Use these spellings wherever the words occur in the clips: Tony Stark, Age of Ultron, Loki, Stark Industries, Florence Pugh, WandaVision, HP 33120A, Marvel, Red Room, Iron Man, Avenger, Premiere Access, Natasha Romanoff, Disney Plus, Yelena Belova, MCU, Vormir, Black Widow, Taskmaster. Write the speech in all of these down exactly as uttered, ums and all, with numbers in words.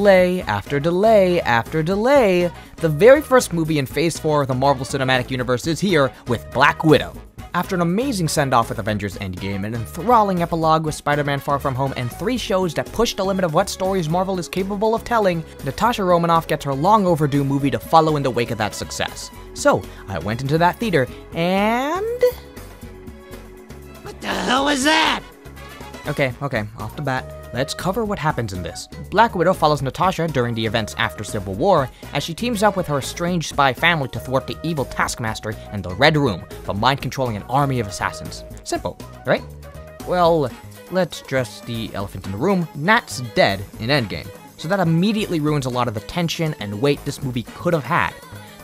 delay after delay after delay, the very first movie in Phase four of the Marvel Cinematic Universe is here with Black Widow. After an amazing send-off with Avengers Endgame, an enthralling epilogue with Spider-Man Far From Home, and three shows that push the limit of what stories Marvel is capable of telling, Natasha Romanoff gets her long overdue movie to follow in the wake of that success. So, I went into that theater, and... what the hell was that? Okay, okay, off the bat. Let's cover what happens in this. Black Widow follows Natasha during the events after Civil War as she teams up with her estranged spy family to thwart the evil Taskmaster and the Red Room from mind-controlling an army of assassins. Simple, right? Well, let's address the elephant in the room. Nat's dead in Endgame, so that immediately ruins a lot of the tension and weight this movie could have had,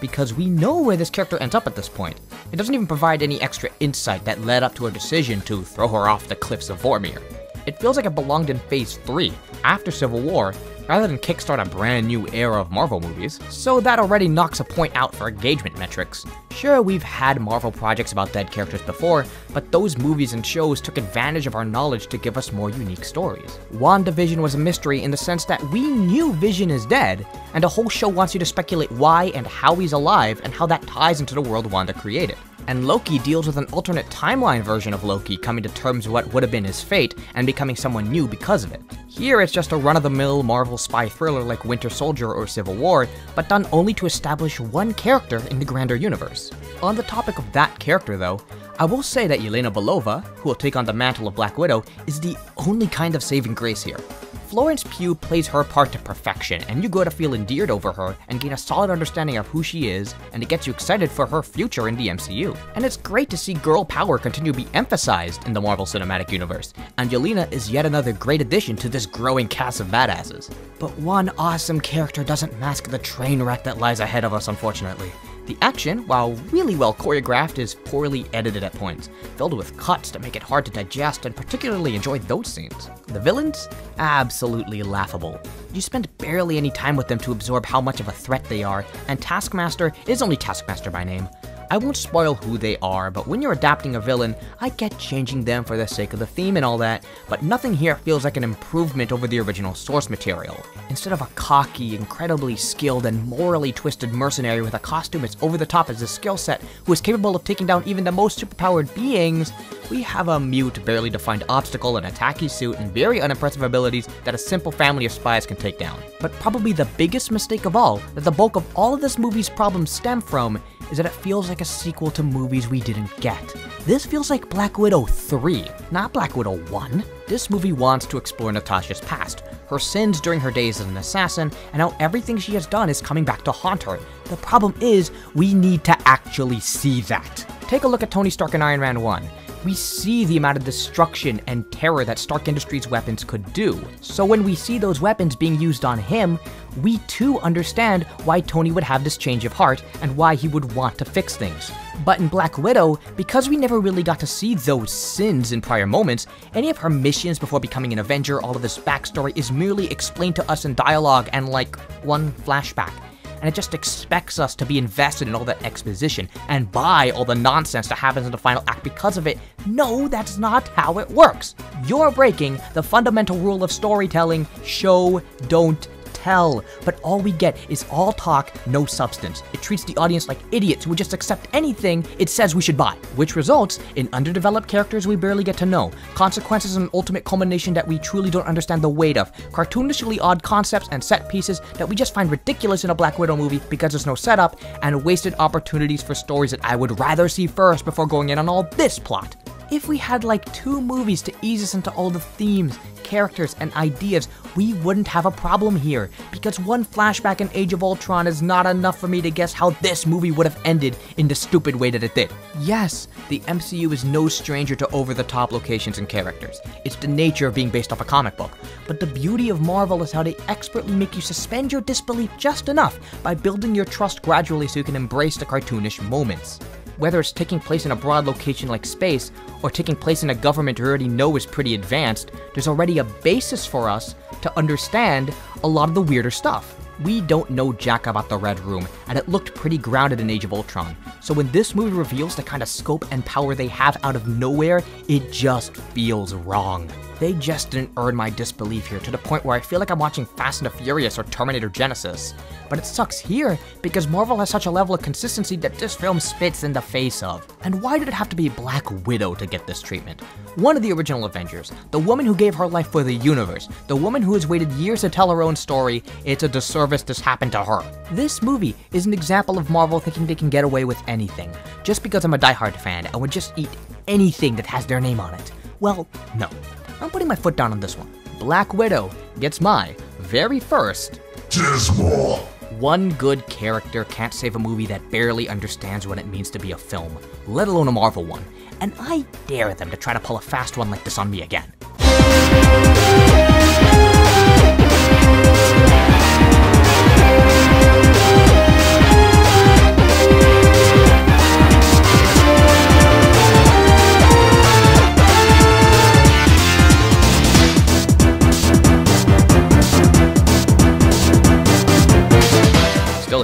because we know where this character ends up at this point. It doesn't even provide any extra insight that led up to her decision to throw her off the cliffs of Vormir. It feels like it belonged in Phase three, after Civil War, rather than kickstart a brand new era of Marvel movies, so that already knocks a point out for engagement metrics. Sure, we've had Marvel projects about dead characters before, but those movies and shows took advantage of our knowledge to give us more unique stories. WandaVision was a mystery in the sense that we knew Vision is dead, and the whole show wants you to speculate why and how he's alive and how that ties into the world Wanda created. And Loki deals with an alternate timeline version of Loki coming to terms with what would have been his fate and becoming someone new because of it. Here it's just a run-of-the-mill Marvel spy thriller like Winter Soldier or Civil War, but done only to establish one character in the grander universe. On the topic of that character though, I will say that Yelena Belova, who will take on the mantle of Black Widow, is the only kind of saving grace here. Florence Pugh plays her part to perfection, and you go to feel endeared over her and gain a solid understanding of who she is, and it gets you excited for her future in the M C U. And it's great to see girl power continue to be emphasized in the Marvel Cinematic Universe, and Yelena is yet another great addition to this growing cast of badasses. But one awesome character doesn't mask the train wreck that lies ahead of us, unfortunately. The action, while really well choreographed, is poorly edited at points, filled with cuts that make it hard to digest and particularly enjoy those scenes. The villains? Absolutely laughable. You spend barely any time with them to absorb how much of a threat they are, and Taskmaster is only Taskmaster by name. I won't spoil who they are, but when you're adapting a villain, I get changing them for the sake of the theme and all that, but nothing here feels like an improvement over the original source material. Instead of a cocky, incredibly skilled, and morally twisted mercenary with a costume as over the top as his skill set, who is capable of taking down even the most superpowered beings, we have a mute, barely defined obstacle in a tacky suit and very unimpressive abilities that a simple family of spies can take down. But probably the biggest mistake of all, that the bulk of all of this movie's problems stem from, is that it feels like a sequel to movies we didn't get. This feels like Black Widow three, not Black Widow one. This movie wants to explore Natasha's past, her sins during her days as an assassin, and how everything she has done is coming back to haunt her. The problem is, we need to actually see that. Take a look at Tony Stark in Iron Man one. We see the amount of destruction and terror that Stark Industries' weapons could do. So when we see those weapons being used on him, we too understand why Tony would have this change of heart and why he would want to fix things. But in Black Widow, because we never really got to see those sins in prior moments, any of her missions before becoming an Avenger, all of this backstory is merely explained to us in dialogue and like one flashback. And it just expects us to be invested in all that exposition and buy all the nonsense that happens in the final act because of it. No, that's not how it works. You're breaking the fundamental rule of storytelling, show, don't tell. But all we get is all talk, no substance. It treats the audience like idiots who would just accept anything it says we should buy, which results in underdeveloped characters we barely get to know, consequences and ultimate culmination that we truly don't understand the weight of, cartoonishly odd concepts and set pieces that we just find ridiculous in a Black Widow movie because there's no setup, and wasted opportunities for stories that I would rather see first before going in on all this plot. If we had like two movies to ease us into all the themes, characters, and ideas, we wouldn't have a problem here, because one flashback in Age of Ultron is not enough for me to guess how this movie would have ended in the stupid way that it did. Yes, the M C U is no stranger to over-the-top locations and characters. It's the nature of being based off a comic book. But the beauty of Marvel is how they expertly make you suspend your disbelief just enough by building your trust gradually so you can embrace the cartoonish moments. Whether it's taking place in a broad location like space, or taking place in a government you already know is pretty advanced, there's already a basis for us to understand a lot of the weirder stuff. We don't know jack about the Red Room, and it looked pretty grounded in Age of Ultron, so when this movie reveals the kind of scope and power they have out of nowhere, it just feels wrong. They just didn't earn my disbelief here to the point where I feel like I'm watching Fast and the Furious or Terminator Genesis. But it sucks here because Marvel has such a level of consistency that this film spits in the face of. And why did it have to be Black Widow to get this treatment? One of the original Avengers, the woman who gave her life for the universe, the woman who has waited years to tell her own story, it's a disservice this happened to her. This movie is an example of Marvel thinking they can get away with anything. Just because I'm a diehard fan, I would just eat anything that has their name on it. Well, no. I'm putting my foot down on this one. Black Widow gets my very first dismal. One good character can't save a movie that barely understands what it means to be a film, let alone a Marvel one. And I dare them to try to pull a fast one like this on me again.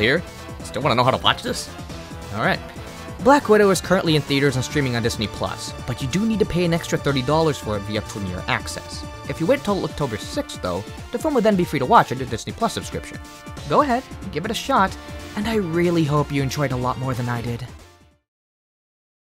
Here? Still want to know how to watch this? Alright. Black Widow is currently in theaters and streaming on Disney Plus, but you do need to pay an extra thirty dollars for it via Premiere Access. If you wait until October sixth though, the film will then be free to watch under Disney Plus subscription. Go ahead, give it a shot, and I really hope you enjoyed a lot more than I did.